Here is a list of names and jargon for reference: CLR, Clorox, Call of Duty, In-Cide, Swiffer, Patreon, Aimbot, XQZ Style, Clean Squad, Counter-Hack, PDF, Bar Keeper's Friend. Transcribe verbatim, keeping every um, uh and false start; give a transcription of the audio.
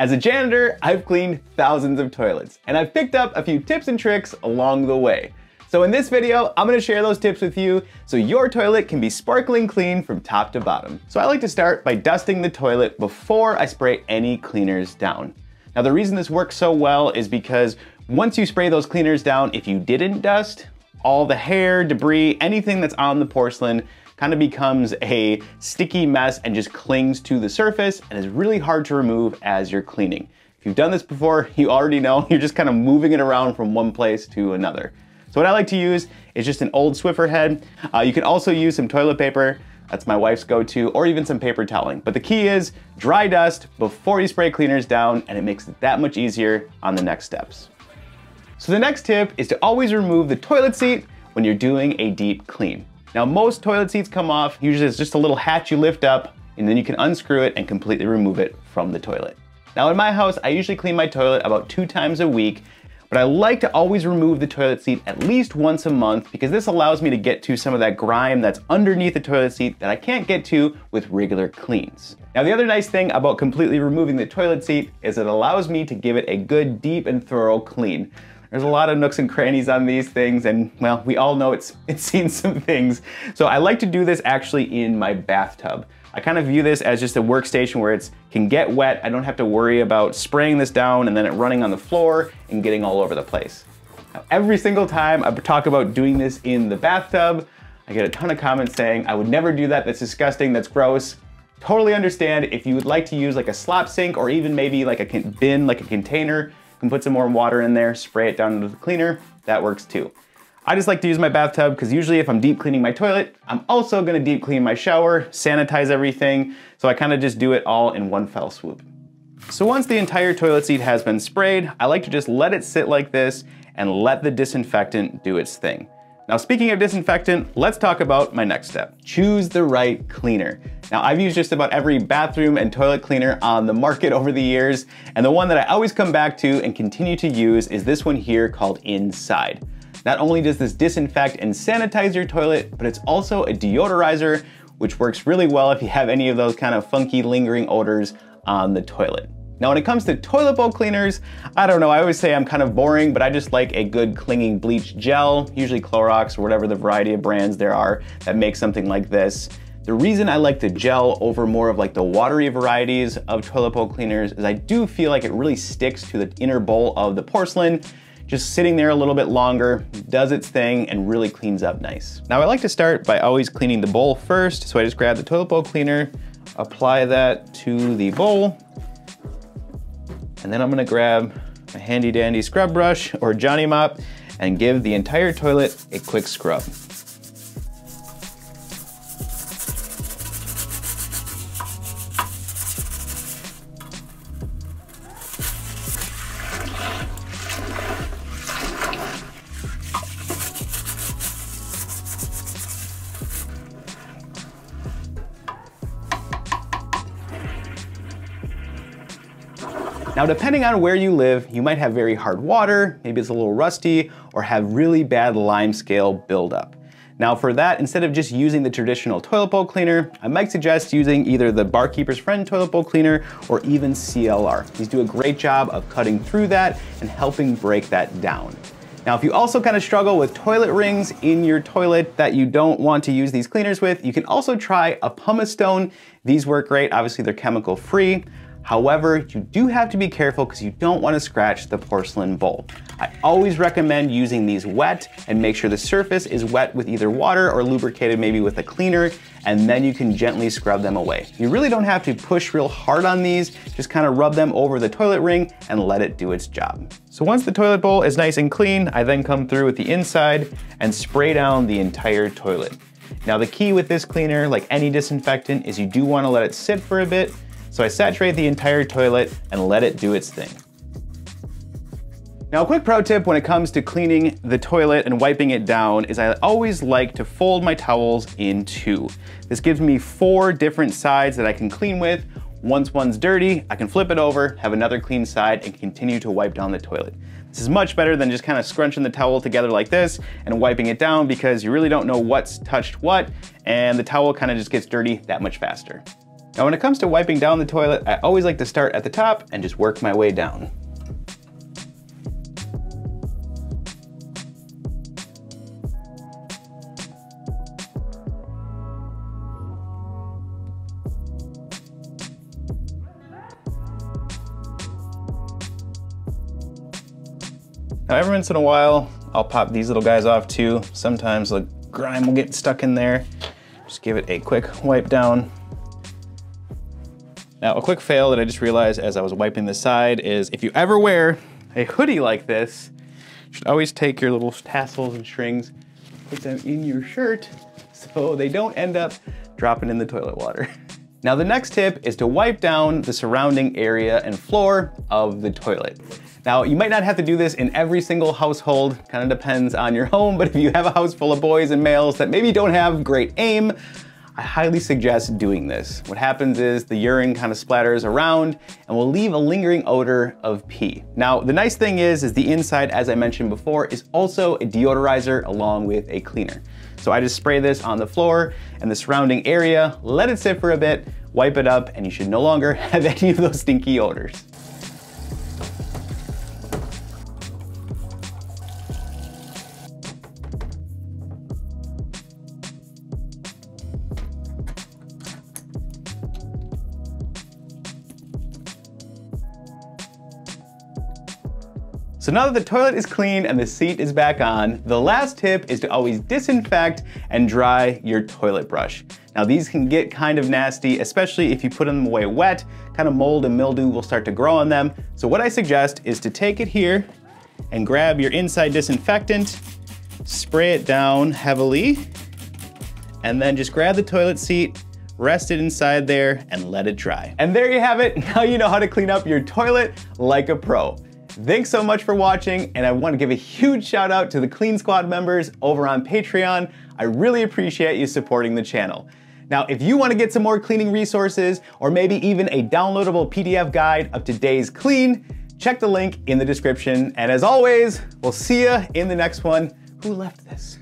As a janitor, I've cleaned thousands of toilets, and I've picked up a few tips and tricks along the way. So in this video, I'm gonna share those tips with you so your toilet can be sparkling clean from top to bottom. So I like to start by dusting the toilet before I spray any cleaners down. Now the reason this works so well is because once you spray those cleaners down, if you didn't dust, all the hair, debris, anything that's on the porcelain kind of becomes a sticky mess and just clings to the surface and is really hard to remove as you're cleaning. If you've done this before, you already know you're just kind of moving it around from one place to another. So what I like to use is just an old Swiffer head. Uh, you can also use some toilet paper. That's my wife's go-to, or even some paper toweling. But the key is dry dust before you spray cleaners down, and it makes it that much easier on the next steps. So the next tip is to always remove the toilet seat when you're doing a deep clean. Now most toilet seats come off. Usually it's just a little hatch you lift up, and then you can unscrew it and completely remove it from the toilet. Now in my house, I usually clean my toilet about two times a week, but I like to always remove the toilet seat at least once a month because this allows me to get to some of that grime that's underneath the toilet seat that I can't get to with regular cleans. Now the other nice thing about completely removing the toilet seat is it allows me to give it a good, deep and thorough clean. There's a lot of nooks and crannies on these things, and well, we all know it's, it's seen some things. So I like to do this actually in my bathtub. I kind of view this as just a workstation where it can get wet. I don't have to worry about spraying this down and then it running on the floor and getting all over the place. Now, every single time I talk about doing this in the bathtub, I get a ton of comments saying, I would never do that, that's disgusting, that's gross. Totally understand if you would like to use like a slop sink or even maybe like a bin, like a container, you can put some warm water in there, spray it down into the cleaner, that works too. I just like to use my bathtub because usually if I'm deep cleaning my toilet, I'm also gonna deep clean my shower, sanitize everything, so I kind of just do it all in one fell swoop. So once the entire toilet seat has been sprayed, I like to just let it sit like this and let the disinfectant do its thing. Now speaking of disinfectant, let's talk about my next step. Choose the right cleaner. Now I've used just about every bathroom and toilet cleaner on the market over the years, and the one that I always come back to and continue to use is this one here called In-Cide. Not only does this disinfect and sanitize your toilet, but it's also a deodorizer, which works really well if you have any of those kind of funky lingering odors on the toilet. Now, when it comes to toilet bowl cleaners, I don't know, I always say I'm kind of boring, but I just like a good clinging bleach gel, usually Clorox or whatever the variety of brands there are that make something like this. The reason I like the gel over more of like the watery varieties of toilet bowl cleaners is I do feel like it really sticks to the inner bowl of the porcelain, just sitting there a little bit longer, does its thing and really cleans up nice. Now I like to start by always cleaning the bowl first. So I just grab the toilet bowl cleaner, apply that to the bowl, and then I'm gonna grab a handy dandy scrub brush or Johnny Mop and give the entire toilet a quick scrub. Now, depending on where you live, you might have very hard water, maybe it's a little rusty, or have really bad lime scale buildup. Now for that, instead of just using the traditional toilet bowl cleaner, I might suggest using either the Bar Keeper's Friend toilet bowl cleaner or even C L R. These do a great job of cutting through that and helping break that down. Now, if you also kind of struggle with toilet rings in your toilet that you don't want to use these cleaners with, you can also try a pumice stone. These work great, obviously they're chemical free. However, you do have to be careful because you don't want to scratch the porcelain bowl. I always recommend using these wet and make sure the surface is wet with either water or lubricated maybe with a cleaner, and then you can gently scrub them away. You really don't have to push real hard on these, just kind of rub them over the toilet ring and let it do its job. So once the toilet bowl is nice and clean, I then come through with the In-Cide and spray down the entire toilet. Now the key with this cleaner, like any disinfectant, is you do want to let it sit for a bit. So I saturate the entire toilet and let it do its thing. Now a quick pro tip when it comes to cleaning the toilet and wiping it down is I always like to fold my towels in two. This gives me four different sides that I can clean with. Once one's dirty, I can flip it over, have another clean side and continue to wipe down the toilet. This is much better than just kind of scrunching the towel together like this and wiping it down because you really don't know what's touched what and the towel kind of just gets dirty that much faster. Now when it comes to wiping down the toilet, I always like to start at the top and just work my way down. Now every once in a while, I'll pop these little guys off too. Sometimes the grime will get stuck in there. Just give it a quick wipe down. Now a quick fail that I just realized as I was wiping this side is if you ever wear a hoodie like this, you should always take your little tassels and strings, put them in your shirt so they don't end up dropping in the toilet water. Now the next tip is to wipe down the surrounding area and floor of the toilet. Now, you might not have to do this in every single household, kind of depends on your home, but if you have a house full of boys and males that maybe don't have great aim, I highly suggest doing this. What happens is the urine kind of splatters around and will leave a lingering odor of pee. Now, the nice thing is, is the In-Cide, as I mentioned before, is also a deodorizer along with a cleaner. So I just spray this on the floor and the surrounding area, let it sit for a bit, wipe it up, and you should no longer have any of those stinky odors. So now that the toilet is clean and the seat is back on, the last tip is to always disinfect and dry your toilet brush. Now these can get kind of nasty, especially if you put them away wet, kind of mold and mildew will start to grow on them. So what I suggest is to take it here and grab your In-Cide disinfectant, spray it down heavily, and then just grab the toilet seat, rest it inside there, and let it dry. And there you have it. Now you know how to clean up your toilet like a pro. Thanks so much for watching, and I want to give a huge shout out to the Clean Squad members over on Patreon. I really appreciate you supporting the channel. Now, if you want to get some more cleaning resources, or maybe even a downloadable P D F guide of today's clean, check the link in the description. And as always, we'll see you in the next one. Who left this?